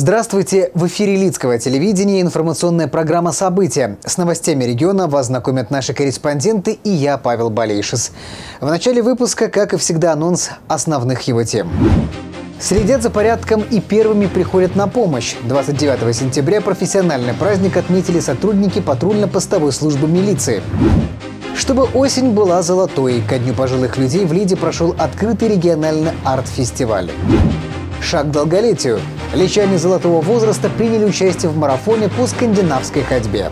Здравствуйте! В эфире Лидского телевидения информационная программа «События». С новостями региона вас знакомят наши корреспонденты и я, Павел Балейшис. В начале выпуска, как и всегда, анонс основных его тем. Следят за порядком и первыми приходят на помощь. 29 сентября профессиональный праздник отметили сотрудники патрульно-постовой службы милиции. Чтобы осень была золотой, ко Дню пожилых людей в Лиде прошел открытый региональный арт-фестиваль. Шаг к долголетию. Личане золотого возраста приняли участие в марафоне по скандинавской ходьбе.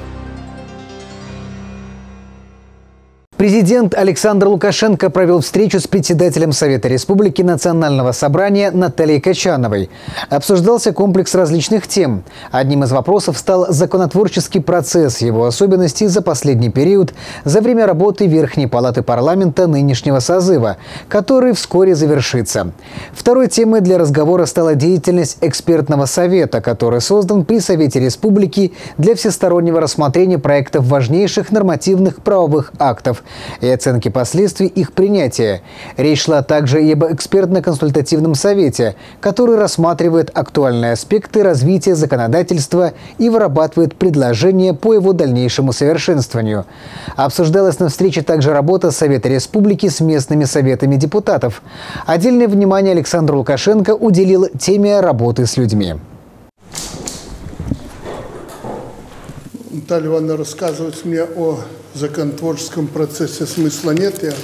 Президент Александр Лукашенко провел встречу с председателем Совета Республики Национального собрания Натальей Кочановой. Обсуждался комплекс различных тем. Одним из вопросов стал законотворческий процесс, его особенности за последний период, за время работы Верхней палаты парламента нынешнего созыва, который вскоре завершится. Второй темой для разговора стала деятельность экспертного совета, который создан при Совете Республики для всестороннего рассмотрения проектов важнейших нормативных правовых актов и оценки последствий их принятия. Речь шла также и об экспертно-консультативном совете, который рассматривает актуальные аспекты развития законодательства и вырабатывает предложения по его дальнейшему совершенствованию. Обсуждалась на встрече также работа Совета Республики с местными советами депутатов. Отдельное внимание Александр Лукашенко уделил теме работы с людьми. Наталья Ивановна рассказывает мне о законотворческом процессе, смысла нет, я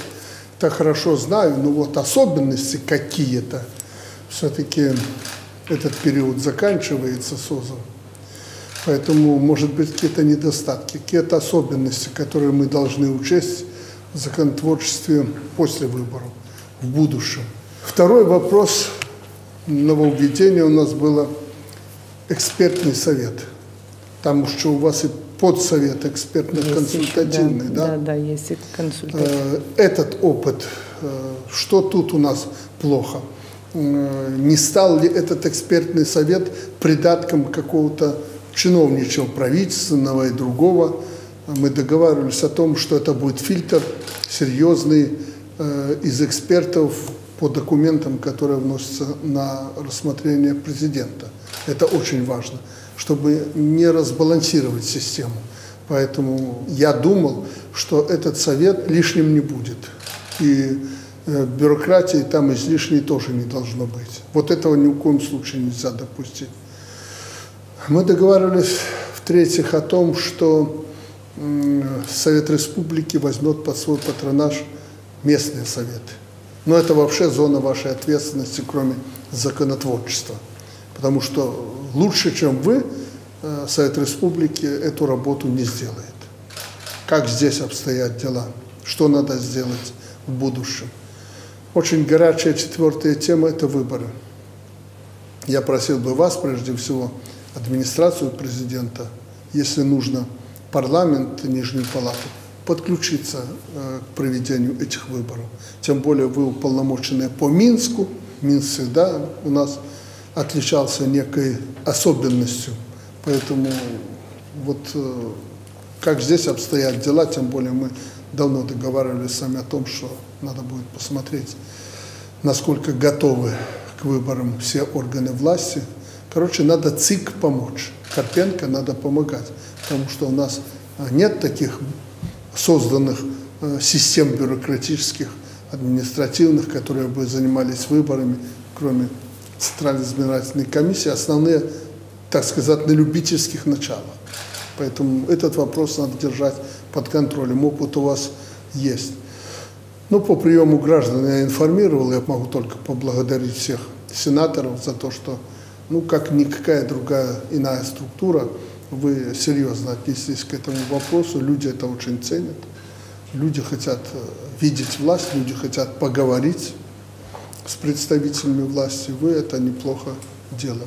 это хорошо знаю, но вот особенности какие-то. Все-таки этот период заканчивается созом, поэтому, может быть, какие-то недостатки, какие-то особенности, которые мы должны учесть в законотворчестве после выборов, в будущем. Второй вопрос нововведения у нас было экспертный совет, потому что у вас и подсовет экспертно-консультативный, да? Да, да, есть и консультативный. Этот опыт, что тут у нас плохо? Не стал ли этот экспертный совет придатком какого-то чиновничьего, правительственного и другого? Мы договаривались о том, что это будет фильтр серьезный из экспертов по документам, которые вносятся на рассмотрение президента. Это очень важно, чтобы не разбалансировать систему. Поэтому я думал, что этот совет лишним не будет. И бюрократии там излишней тоже не должно быть. Вот этого ни в коем случае нельзя допустить. Мы договаривались, в-третьих, о том, что Совет Республики возьмет под свой патронаж местные советы. Но это вообще зона вашей ответственности, кроме законотворчества. Потому что лучше, чем вы, Совет Республики эту работу не сделает. Как здесь обстоят дела? Что надо сделать в будущем? Очень горячая четвертая тема – это выборы. Я просил бы вас, прежде всего, администрацию президента, если нужно, парламент, Нижнюю палату, подключиться к проведению этих выборов. Тем более вы уполномоченные по Минску. Минск всегда у нас отличался некой особенностью. Поэтому вот как здесь обстоят дела, тем более мы давно договаривались сами о том, что надо будет посмотреть, насколько готовы к выборам все органы власти. Короче, надо ЦИК помочь. Карпенко надо помогать, потому что у нас нет таких созданных систем бюрократических, административных, которые бы занимались выборами, кроме Центральной избирательной комиссии, основные, так сказать, на любительских началах. Поэтому этот вопрос надо держать под контролем. Опыт у вас есть. Ну, по приему граждан я информировал, я могу только поблагодарить всех сенаторов за то, что, ну, как никакая другая иная структура, вы серьезно отнеслись к этому вопросу. Люди это очень ценят. Люди хотят видеть власть, люди хотят поговорить с представителями власти. Вы это неплохо делали.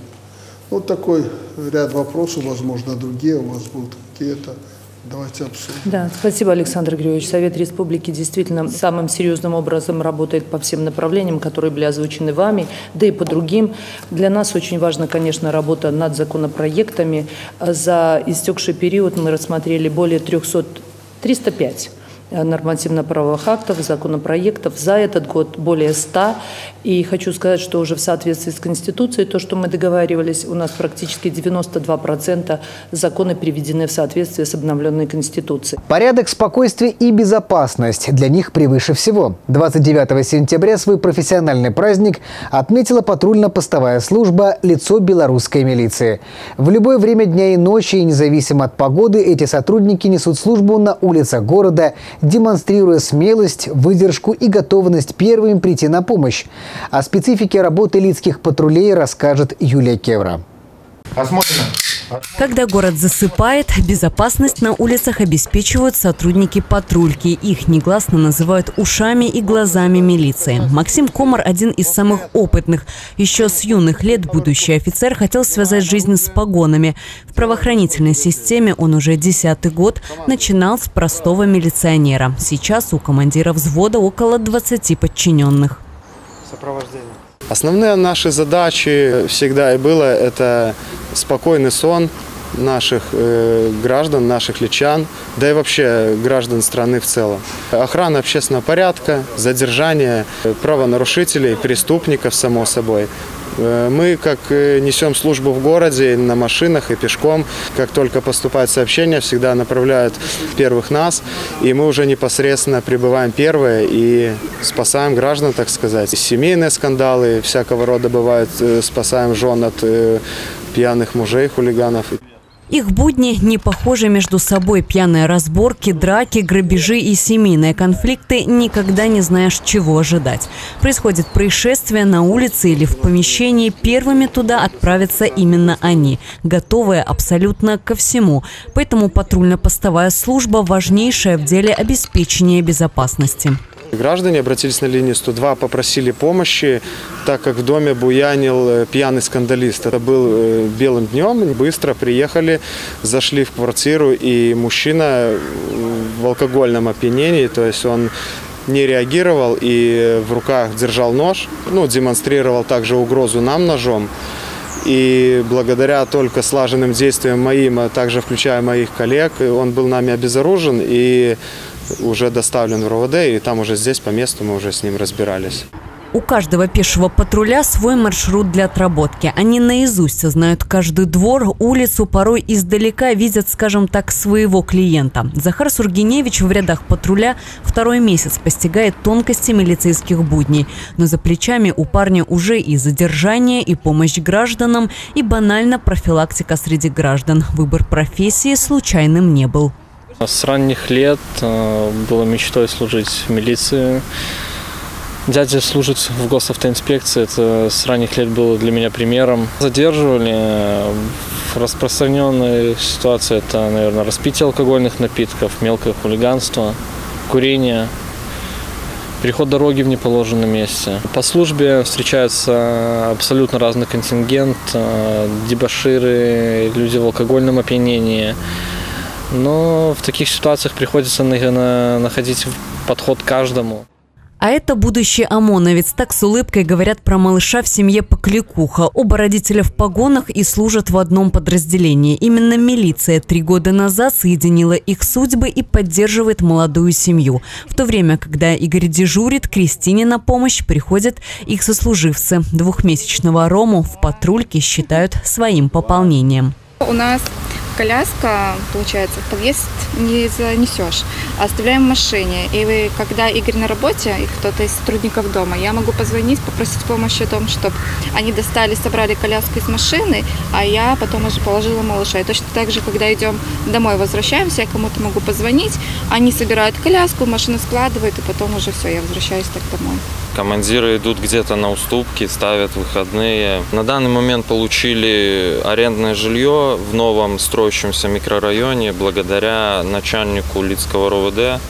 Вот такой ряд вопросов, возможно, другие у вас будут какие-то. Давайте обсудим. Да, спасибо, Александр Григорьевич. Совет Республики действительно самым серьезным образом работает по всем направлениям, которые были озвучены вами, да и по другим. Для нас очень важна, конечно, работа над законопроектами. За истекший период мы рассмотрели более 305 нормативно-правовых актов, законопроектов за этот год более 100. И хочу сказать, что уже в соответствии с Конституцией, то, что мы договаривались, у нас практически 92% законы приведены в соответствии с обновленной Конституцией. Порядок, спокойствие и безопасность для них превыше всего. 29 сентября свой профессиональный праздник отметила патрульно-постовая служба, лицо белорусской милиции. В любое время дня и ночи и независимо от погоды эти сотрудники несут службу на улицах города, демонстрируя смелость, выдержку и готовность первым прийти на помощь. О специфике работы лидских патрулей расскажет Юлия Кевра. Осмотрено. Когда город засыпает, безопасность на улицах обеспечивают сотрудники патрульки. Их негласно называют ушами и глазами милиции. Максим Комар – один из самых опытных. Еще с юных лет будущий офицер хотел связать жизнь с погонами. В правоохранительной системе он уже 10-й год, начинал с простого милиционера. Сейчас у командира взвода около 20 подчиненных. Сопровождение. Основные наши задачи всегда и было – это спокойный сон наших граждан, наших лидчан, да и вообще граждан страны в целом. Охрана общественного порядка, задержание правонарушителей, преступников, само собой. Мы, как несем службу в городе, на машинах и пешком, как только поступает сообщение, всегда направляют первых нас. И мы уже непосредственно прибываем первые и спасаем граждан, так сказать. Семейные скандалы всякого рода бывают, спасаем жен от пьяных мужей, хулиганов. Их будни не похожи между собой. Пьяные разборки, драки, грабежи и семейные конфликты. Никогда не знаешь, чего ожидать. Происходит происшествие на улице или в помещении. Первыми туда отправятся именно они, готовые абсолютно ко всему. Поэтому патрульно-постовая служба важнейшая в деле обеспечения безопасности. Граждане обратились на линию 102, попросили помощи, так как в доме буянил пьяный скандалист. Это был белым днем, быстро приехали, зашли в квартиру, и мужчина в алкогольном опьянении, то есть он не реагировал и в руках держал нож, демонстрировал также угрозу нам ножом. И благодаря только слаженным действиям моим, а также включая моих коллег, он был нами обезоружен и уже доставлен в РОВД, и там уже здесь по месту мы уже с ним разбирались. У каждого пешего патруля свой маршрут для отработки. Они наизусть знают каждый двор, улицу, порой издалека видят, скажем так, своего клиента. Захар Сургеневич в рядах патруля второй месяц постигает тонкости милицейских будней. Но за плечами у парня уже и задержание, и помощь гражданам, и банально профилактика среди граждан. Выбор профессии случайным не был. С ранних лет было мечтой служить в милиции. Дядя служит в госавтоинспекции, это с ранних лет было для меня примером. Задерживали. Распространенная ситуация – это, наверное, распитие алкогольных напитков, мелкое хулиганство, курение, переход дороги в неположенном месте. По службе встречаются абсолютно разный контингент, дебоширы, люди в алкогольном опьянении. Но в таких ситуациях приходится, наверное, находить подход каждому. А это будущий ОМОНовец. Так с улыбкой говорят про малыша в семье Покликуха. Оба родителя в погонах и служат в одном подразделении. Именно милиция 3 года назад соединила их судьбы и поддерживает молодую семью. В то время, когда Игорь дежурит, Кристине на помощь приходят их сослуживцы. Двухмесячного Рому в патрульке считают своим пополнением. У нас коляска, получается, в подъезд не занесешь. Оставляем в машине. И вы, когда Игорь на работе, и кто-то из сотрудников дома, я могу позвонить, попросить помощи о том, чтобы они достали, собрали коляску из машины, а я потом уже положила малыша. И точно так же, когда идем домой, возвращаемся, я кому-то могу позвонить, они собирают коляску, машину складывают, и потом уже все, я возвращаюсь так домой. Командиры идут где-то на уступки, ставят выходные. На данный момент получили арендное жилье в новом строе, микрорайоне благодаря начальнику Лидского РОВД.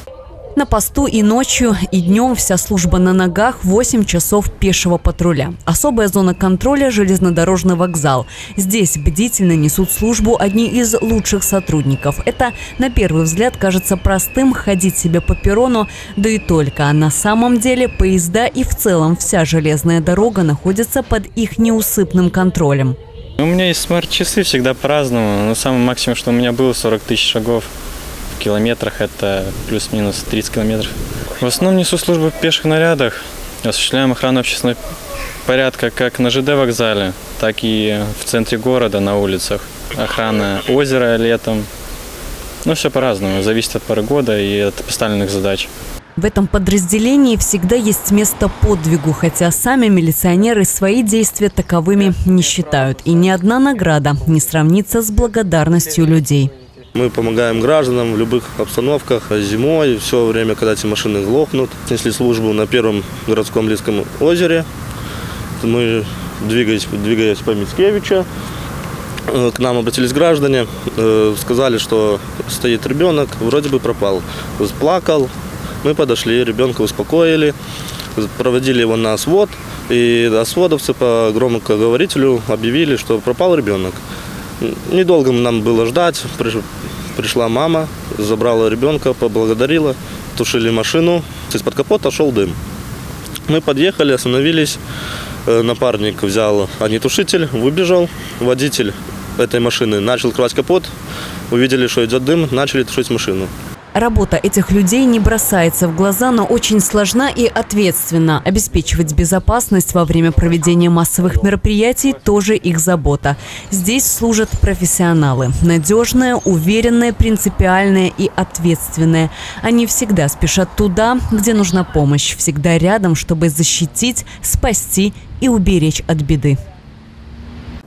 На посту и ночью, и днем вся служба на ногах, 8 часов пешего патруля. Особая зона контроля – железнодорожный вокзал. Здесь бдительно несут службу одни из лучших сотрудников. Это, на первый взгляд, кажется простым – ходить себе по перрону, да и только. А на самом деле поезда и в целом вся железная дорога находится под их неусыпным контролем. У меня есть смарт-часы, всегда по-разному. Но самое максимум, что у меня было, 40 тысяч шагов в километрах это плюс-минус 30 километров. В основном несу службу в пеших нарядах, осуществляем охрану общественного порядка как на ЖД вокзале, так и в центре города на улицах. Охрана озера летом. Ну, все по-разному, зависит от поры года и от поставленных задач. В этом подразделении всегда есть место подвигу, хотя сами милиционеры свои действия таковыми не считают. И ни одна награда не сравнится с благодарностью людей. Мы помогаем гражданам в любых обстановках, зимой, все время, когда эти машины глохнут. Если службу на первом городском Лидском озере, то мы, двигаясь по Мицкевичу, к нам обратились граждане, сказали, что стоит ребенок, вроде бы пропал, плакал. Мы подошли, ребенка успокоили, проводили его на свод, и сводовцы по громкоговорителю объявили, что пропал ребенок. Недолго нам было ждать, пришла мама, забрала ребенка, поблагодарила, тушили машину, из-под капота шел дым. Мы подъехали, остановились, напарник взял огнетушитель, выбежал, водитель этой машины начал открывать капот, увидели, что идет дым, начали тушить машину. Работа этих людей не бросается в глаза, но очень сложна и ответственна. Обеспечивать безопасность во время проведения массовых мероприятий тоже их забота. Здесь служат профессионалы. Надежные, уверенные, принципиальные и ответственные. Они всегда спешат туда, где нужна помощь. Всегда рядом, чтобы защитить, спасти и уберечь от беды.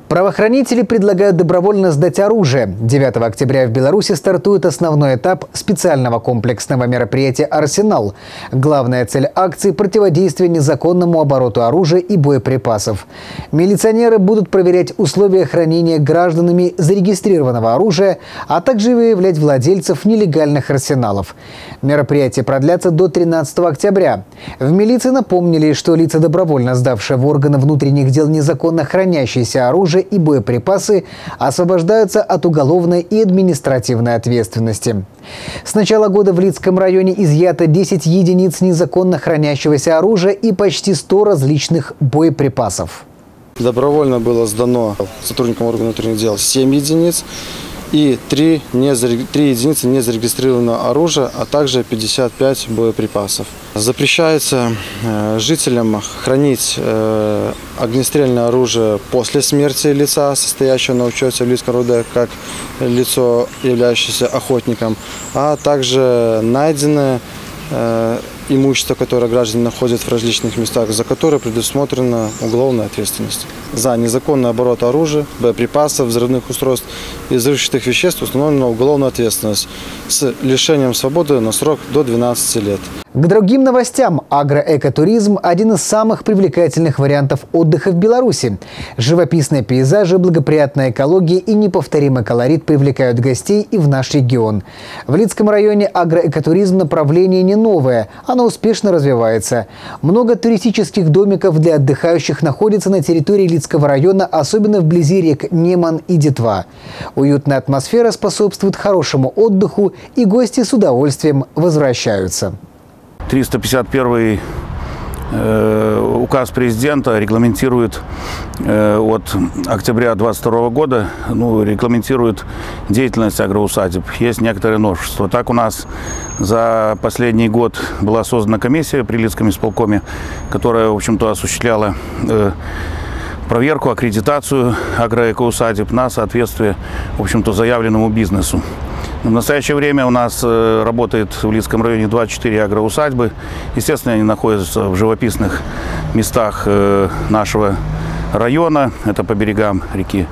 Правоохранители предлагают добровольно сдать оружие. 9 октября в Беларуси стартует основной этап специального комплексного мероприятия «Арсенал». Главная цель акции – противодействие незаконному обороту оружия и боеприпасов. Милиционеры будут проверять условия хранения гражданами зарегистрированного оружия, а также выявлять владельцев нелегальных арсеналов. Мероприятие продлятся до 13 октября. В милиции напомнили, что лица, добровольно сдавшие в органы внутренних дел незаконно хранящиеся оружие и боеприпасы, освобождаются от уголовной и административной ответственности. С начала года в Лидском районе изъято 10 единиц незаконно хранящегося оружия и почти 100 различных боеприпасов. Добровольно было сдано сотрудникам органов внутренних дел 7 единиц и 3 единицы незарегистрированного оружия, а также 55 боеприпасов. Запрещается жителям хранить огнестрельное оружие после смерти лица, состоящего на учете в Лидском РУВД, как лицо, являющееся охотником, а также найденное имущество, которое граждане находят в различных местах, за которое предусмотрена уголовная ответственность. За незаконный оборот оружия, боеприпасов, взрывных устройств и взрывчатых веществ установлена уголовная ответственность с лишением свободы на срок до 12 лет. К другим новостям. Агроэкотуризм – один из самых привлекательных вариантов отдыха в Беларуси. Живописные пейзажи, благоприятная экология и неповторимый колорит привлекают гостей и в наш регион. В Лидском районе агроэкотуризм – направление не новое, оно успешно развивается. Много туристических домиков для отдыхающих находится на территории Лидского района, особенно вблизи рек Неман и Детва. Уютная атмосфера способствует хорошему отдыху, и гости с удовольствием возвращаются. 351-й указ президента регламентирует от октября 2022 года, регламентирует деятельность агроусадеб. Есть некоторые новшества. Так у нас за последний год была создана комиссия при Лидском исполкоме, которая, в общем-то, осуществляла проверку, аккредитацию агроэкоусадеб на соответствие, в общем-то, заявленному бизнесу. В настоящее время у нас работает в Лидском районе 24 агроусадьбы. Естественно, они находятся в живописных местах нашего района. Это по берегам реки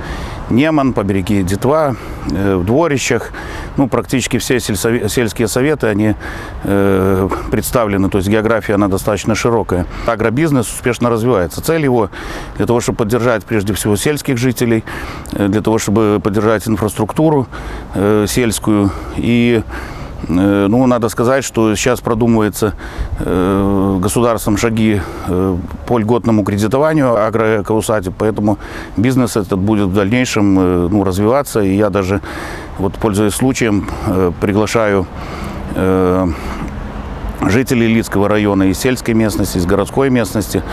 Неман, по береге Детва, в дворищах. Практически все сельские советы, они представлены. То есть география, она достаточно широкая. Агробизнес успешно развивается. Цель его для того, чтобы поддержать прежде всего сельских жителей, для того, чтобы поддержать инфраструктуру сельскую. И надо сказать, что сейчас продумываются государством шаги по льготному кредитованию агроэкоусадеб, поэтому бизнес этот будет в дальнейшем развиваться. И я даже, пользуясь случаем, приглашаю Жители Лидского района из сельской местности, из городской местности,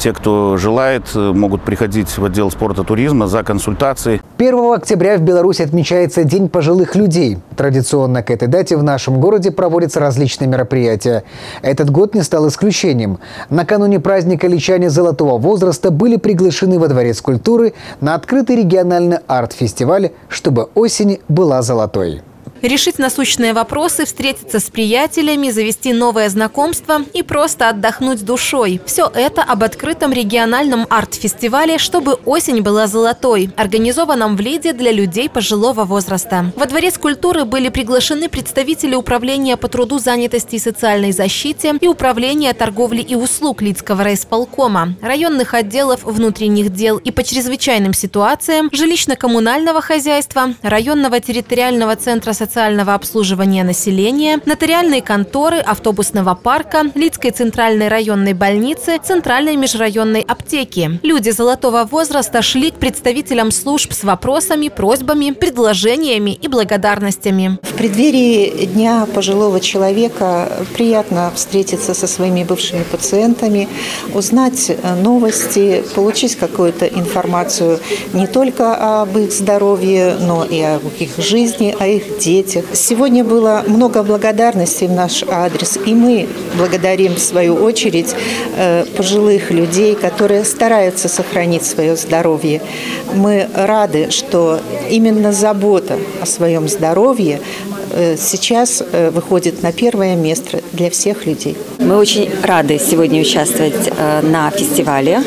те, кто желает, могут приходить в отдел спорта и туризма за консультацией. 1 октября в Беларуси отмечается День пожилых людей. Традиционно к этой дате в нашем городе проводятся различные мероприятия. Этот год не стал исключением. Накануне праздника личане золотого возраста были приглашены во Дворец культуры на открытый региональный арт-фестиваль «Чтобы осень была золотой». Решить насущные вопросы, встретиться с приятелями, завести новое знакомство и просто отдохнуть душой. Все это об открытом региональном арт-фестивале «Чтобы осень была золотой», организованном в Лиде для людей пожилого возраста. Во Дворец культуры были приглашены представители Управления по труду, занятости и социальной защите и Управления торговли и услуг Лидского райисполкома, районных отделов внутренних дел и по чрезвычайным ситуациям, жилищно-коммунального хозяйства, районного территориального центра социального обслуживания населения, нотариальные конторы, автобусного парка, Лидской центральной районной больницы, центральной межрайонной аптеки. Люди золотого возраста шли к представителям служб с вопросами, просьбами, предложениями и благодарностями. В преддверии Дня пожилого человека приятно встретиться со своими бывшими пациентами, узнать новости, получить какую-то информацию не только об их здоровье, но и о их жизни, о их детях. Сегодня было много благодарностей в наш адрес, и мы благодарим в свою очередь пожилых людей, которые стараются сохранить свое здоровье. Мы рады, что именно забота о своем здоровье сейчас выходит на первое место для всех людей. Мы очень рады сегодня участвовать на фестивале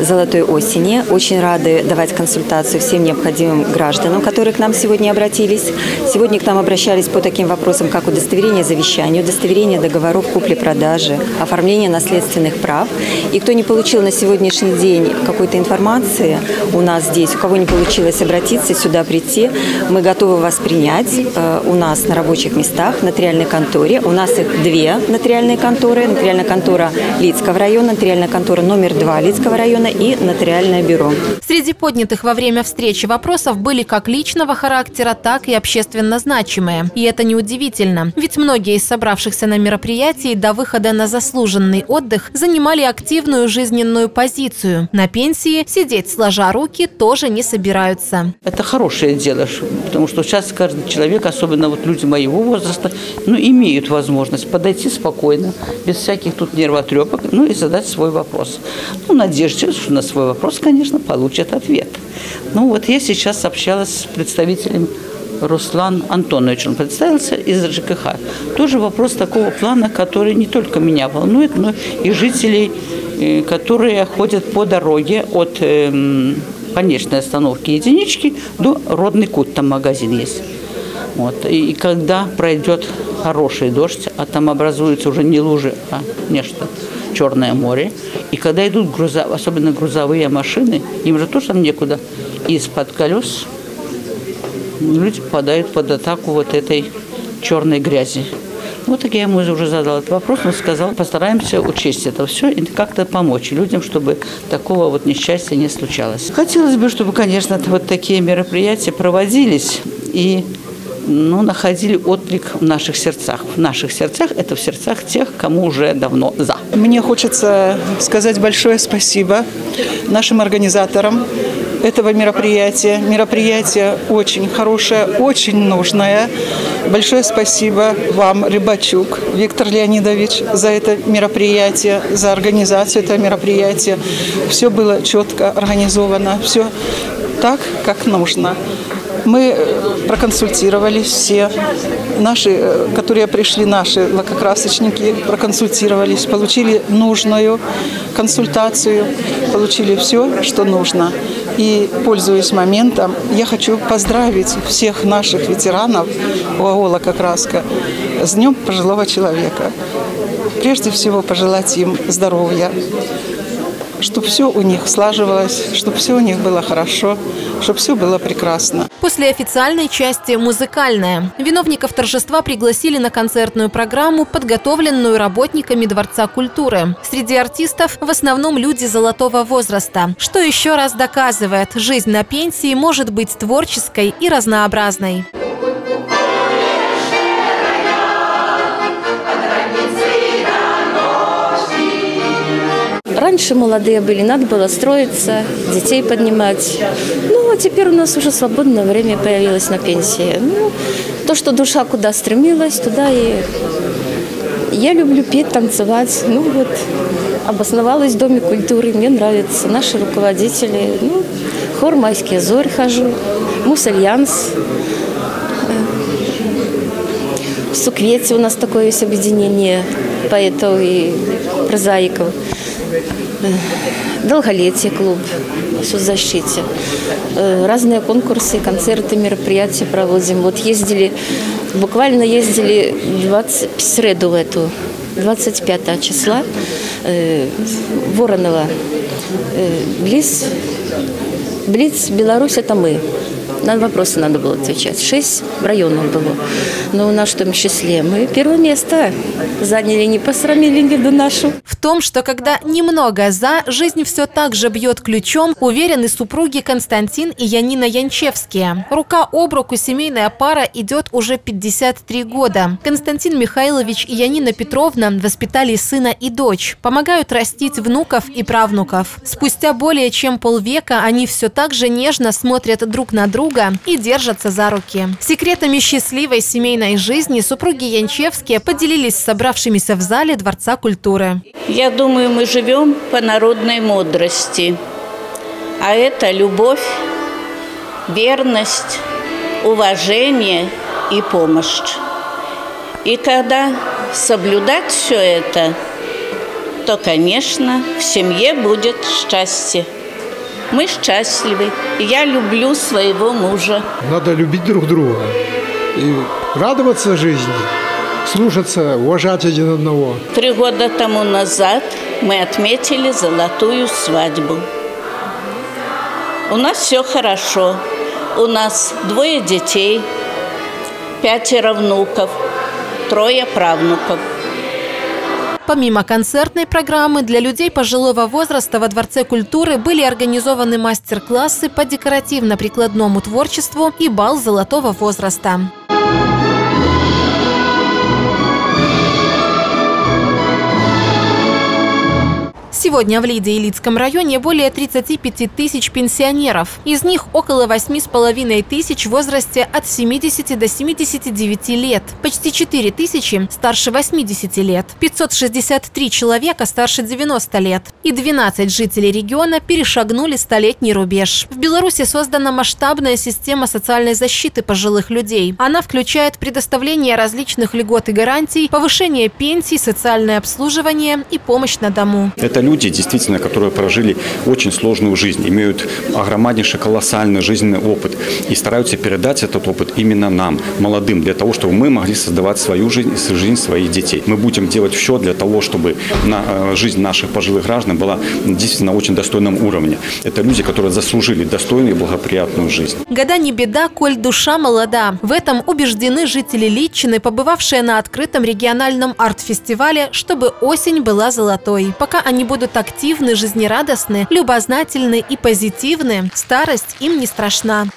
«Золотой осени». Очень рады давать консультацию всем необходимым гражданам, которые к нам сегодня обратились. Сегодня к нам обращались по таким вопросам, как удостоверение завещания, удостоверение договоров купли-продажи, оформление наследственных прав. И кто не получил на сегодняшний день какой-то информации у нас здесь, у кого не получилось обратиться, сюда прийти, мы готовы вас принять у нас на рабочих местах, в нотариальной конторе. У нас их две нотариальные конторы. Нотариальная контора Лидского района, нотариальная контора номер 2 Лидского района и нотариальное бюро. Среди поднятых во время встречи вопросов были как личного характера, так и общественно значимые. И это неудивительно, ведь многие из собравшихся на мероприятии до выхода на заслуженный отдых занимали активную жизненную позицию. На пенсии сидеть сложа руки тоже не собираются. Это хорошее дело, потому что сейчас каждый человек, особенно вот люди моего возраста, имеют возможность подойти спокойно, без всяких тут нервотрепок, и задать свой вопрос. Надеюсь, что на свой вопрос, конечно, получат ответ. Вот я сейчас общалась с представителем Руслан Антонович, он представился из ЖКХ. Тоже вопрос такого плана, который не только меня волнует, но и жителей, которые ходят по дороге от конечной остановки единички до Родный Кут, там магазин есть. И когда пройдет хороший дождь, а там образуется уже не лужи, а нечто, Черное море, и когда идут особенно грузовые машины, им же тоже там некуда, из-под колес люди попадают под атаку этой черной грязи. Так я ему уже задал этот вопрос, он сказал, постараемся учесть это все и как-то помочь людям, чтобы такого несчастья не случалось. Хотелось бы, чтобы, конечно, такие мероприятия проводились и находили отклик в наших сердцах. В наших сердцах – это в сердцах тех, кому уже давно за. Мне хочется сказать большое спасибо нашим организаторам этого мероприятия. Мероприятие очень хорошее, очень нужное. Большое спасибо вам, Рыбачук Виктор Леонидович, за это мероприятие, за организацию этого мероприятия. Все было четко организовано, все так, как нужно. Мы проконсультировались все, которые пришли, наши лакокрасочники, проконсультировались, получили нужную консультацию, получили все, что нужно. И, пользуясь моментом, я хочу поздравить всех наших ветеранов ОАО «Лакокраска» с Днем пожилого человека. Прежде всего, пожелать им здоровья, чтобы все у них слаживалось, чтобы все у них было хорошо, чтобы все было прекрасно. После официальной части – музыкальная. Виновников торжества пригласили на концертную программу, подготовленную работниками Дворца культуры. Среди артистов в основном люди золотого возраста, что еще раз доказывает – жизнь на пенсии может быть творческой и разнообразной. раньше молодые были, надо было строиться, детей поднимать. Ну, а теперь у нас уже свободное время появилось на пенсии. Ну, то, что душа куда стремилась, туда и... Я люблю петь, танцевать. Ну, вот, обосновалась в Доме культуры, мне нравятся наши руководители. Ну, хор «Майские зорь» хожу, «Мусальянс». В Суквете у нас такое есть объединение поэтов и прозаиков. Долголетие клуб, соцзащите. Разные конкурсы, концерты, мероприятия проводим. Вот ездили, буквально ездили в среду эту, 25 числа, Воронова. Блиц Беларусь, это мы. На вопросы надо было отвечать. 6 районов было. Но у нас в том числе мы первое место заняли, не посрамили Лиду нашу. В том, что когда немного за, жизнь все так же бьет ключом, уверены супруги Константин и Янина Янчевские. Рука об руку семейная пара идет уже 53 года. Константин Михайлович и Янина Петровна воспитали сына и дочь. Помогают растить внуков и правнуков. Спустя более чем полвека они все так же нежно смотрят друг на друга и держатся за руки. Секретами счастливой семейной жизни супруги Янчевские поделились с собравшимися в зале Дворца культуры. Я думаю, мы живем по народной мудрости. А это любовь, верность, уважение и помощь. И когда соблюдать все это, то, конечно, в семье будет счастье. Мы счастливы. Я люблю своего мужа. Надо любить друг друга и радоваться жизни, слушаться, уважать один одного. 3 года тому назад мы отметили золотую свадьбу. У нас все хорошо. У нас 2 детей, 5 внуков, 3 правнуков. Помимо концертной программы, для людей пожилого возраста во Дворце культуры были организованы мастер-классы по декоративно-прикладному творчеству и бал золотого возраста. Сегодня в Лиде и Лидском районе более 35 тысяч пенсионеров. Из них около 8,5 тысяч в возрасте от 70 до 79 лет. Почти 4 тысячи старше 80 лет. 563 человека старше 90 лет. И 12 жителей региона перешагнули столетний рубеж. В Беларуси создана масштабная система социальной защиты пожилых людей. Она включает предоставление различных льгот и гарантий, повышение пенсий, социальное обслуживание и помощь на дому. Это люди, действительно, которые прожили очень сложную жизнь, имеют огромнейший, колоссальный жизненный опыт и стараются передать этот опыт именно нам, молодым, для того, чтобы мы могли создавать свою жизнь, жизнь своих детей. Мы будем делать все для того, чтобы жизнь наших пожилых граждан была действительно на очень достойном уровне. Это люди, которые заслужили достойную и благоприятную жизнь. Года не беда, коль душа молода. В этом убеждены жители Лидчины, побывавшие на открытом региональном арт-фестивале «Чтобы осень была золотой». Пока они будут активны, жизнерадостны, любознательны и позитивны, старость им не страшна.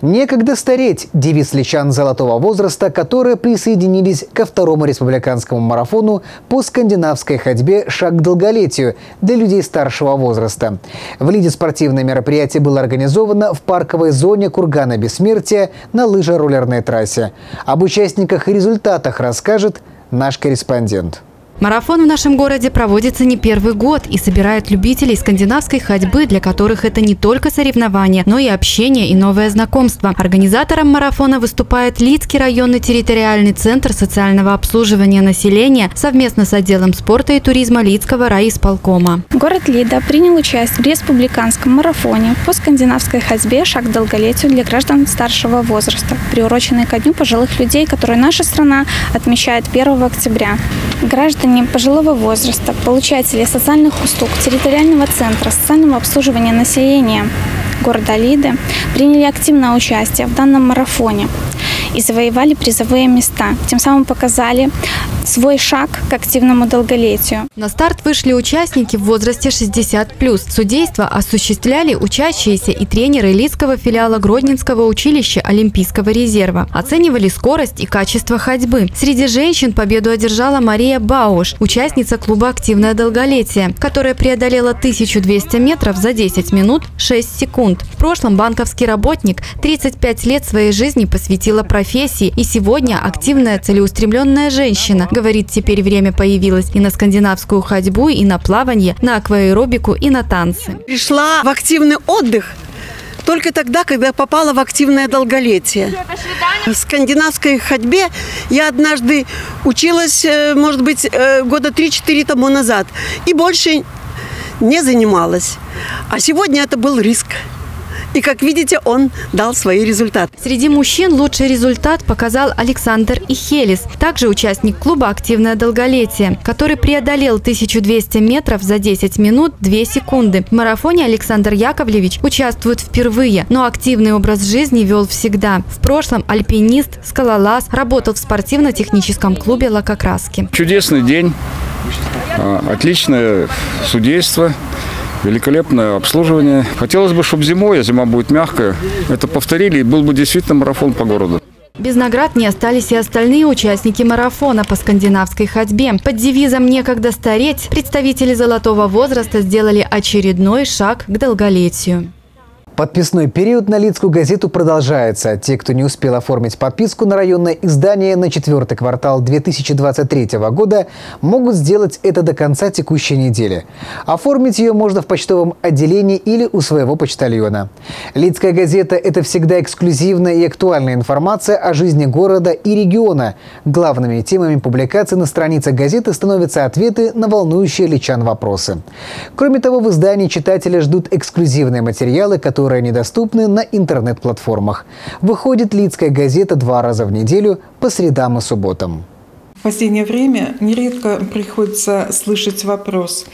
«Некогда стареть» – девиз личан золотого возраста, которые присоединились ко второму республиканскому марафону по скандинавской ходьбе «Шаг к долголетию» для людей старшего возраста. В Лиде спортивное мероприятие было организовано в парковой зоне кургана Бессмертия на лыжероллерной трассе. Об участниках и результатах расскажет наш корреспондент. Марафон в нашем городе проводится не первый год и собирает любителей скандинавской ходьбы, для которых это не только соревнования, но и общение и новое знакомство. Организатором марафона выступает Лидский районный территориальный центр социального обслуживания населения совместно с отделом спорта и туризма Лидского райисполкома. Город Лида принял участие в республиканском марафоне по скандинавской ходьбе «Шаг к долголетию» для граждан старшего возраста, приуроченный ко Дню пожилых людей, который наша страна отмечает 1 октября. Граждане пожилого возраста, получатели социальных услуг территориального центра социального обслуживания населения, города Лиды приняли активное участие в данном марафоне и завоевали призовые места. Тем самым показали свой шаг к активному долголетию. На старт вышли участники в возрасте 60+. Судейство осуществляли учащиеся и тренеры Лидского филиала Гродненского училища Олимпийского резерва. Оценивали скорость и качество ходьбы. Среди женщин победу одержала Мария Бауш, участница клуба «Активное долголетие», которая преодолела 1200 метров за 10 минут 6 секунд. В прошлом банковский работник, 35 лет своей жизни посвятила профессии, и сегодня активная, целеустремленная женщина. Говорит, теперь время появилось и на скандинавскую ходьбу, и на плавание, на акваэробику, и на танцы. Пришла в активный отдых только тогда, когда попала в активное долголетие. В скандинавской ходьбе я однажды училась, может быть, года 3-4 тому назад, и больше не занималась. А сегодня это был риск. И, как видите, он дал свои результаты. Среди мужчин лучший результат показал Александр Ихелис, также участник клуба «Активное долголетие», который преодолел 1200 метров за 10 минут 2 секунды. В марафоне Александр Яковлевич участвует впервые, но активный образ жизни вел всегда. В прошлом альпинист, скалолаз, работал в спортивно-техническом клубе «Лакокраски». Чудесный день, отличное судейство. Великолепное обслуживание. Хотелось бы, чтобы зимой, а зима будет мягкая, это повторили, и был бы действительно марафон по городу. Без наград не остались и остальные участники марафона по скандинавской ходьбе. Под девизом «Некогда стареть» представители золотого возраста сделали очередной шаг к долголетию. Подписной период на Лидскую газету продолжается. Те, кто не успел оформить подписку на районное издание на четвертый квартал 2023 года, могут сделать это до конца текущей недели. Оформить ее можно в почтовом отделении или у своего почтальона. Лидская газета – это всегда эксклюзивная и актуальная информация о жизни города и региона. Главными темами публикаций на страницах газеты становятся ответы на волнующие лидчан вопросы. Кроме того, в издании читателя ждут эксклюзивные материалы, которые недоступны на интернет-платформах. Выходит Лидская газета 2 раза в неделю по средам и субботам. В последнее время нередко приходится слышать вопрос: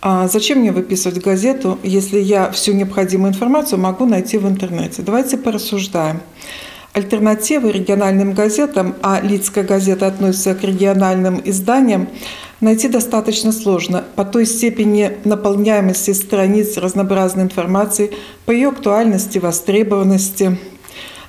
а зачем мне выписывать газету, если я всю необходимую информацию могу найти в интернете? Давайте порассуждаем. Альтернативы региональным газетам, а Лидская газета относится к региональным изданиям, найти достаточно сложно по той степени наполняемости страниц разнообразной информации, по ее актуальности, востребованности.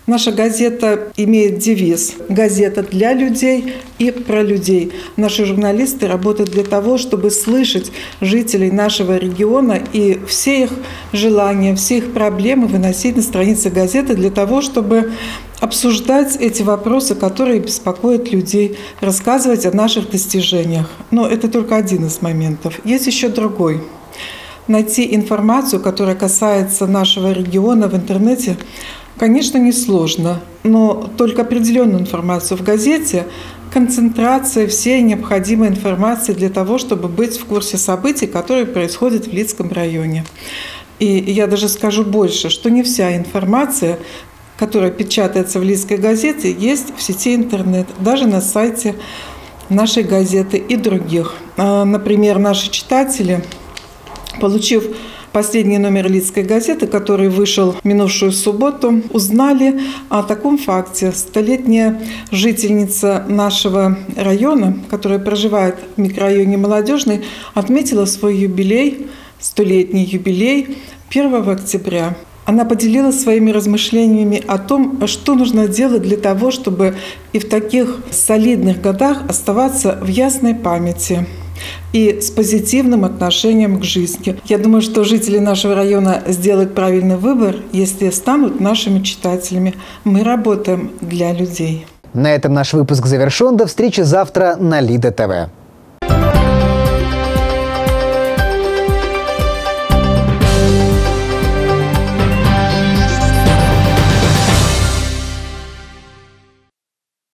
Наша газета имеет девиз «Газета для людей и про людей». Наши журналисты работают для того, чтобы слышать жителей нашего региона и все их желания, все их проблемы выносить на страницы газеты для того, чтобы обсуждать эти вопросы, которые беспокоят людей, рассказывать о наших достижениях. Но это только один из моментов. Есть еще другой. Найти информацию, которая касается нашего региона в интернете, конечно, несложно, но только определенную информацию в газете, концентрация всей необходимой информации для того, чтобы быть в курсе событий, которые происходят в Лидском районе. И я даже скажу больше, что не вся информация, которая печатается в Лидской газете, есть в сети интернет, даже на сайте нашей газеты и других. Например, наши читатели, получив последний номер Лидской газеты, который вышел минувшую субботу, узнали о таком факте. Столетняя жительница нашего района, которая проживает в микрорайоне Молодежный, отметила свой юбилей, столетний юбилей, 1 октября. Она поделилась своими размышлениями о том, что нужно делать для того, чтобы и в таких солидных годах оставаться в ясной памяти и с позитивным отношением к жизни. Я думаю, что жители нашего района сделают правильный выбор, если станут нашими читателями. Мы работаем для людей. На этом наш выпуск завершен. До встречи завтра на Лида ТВ.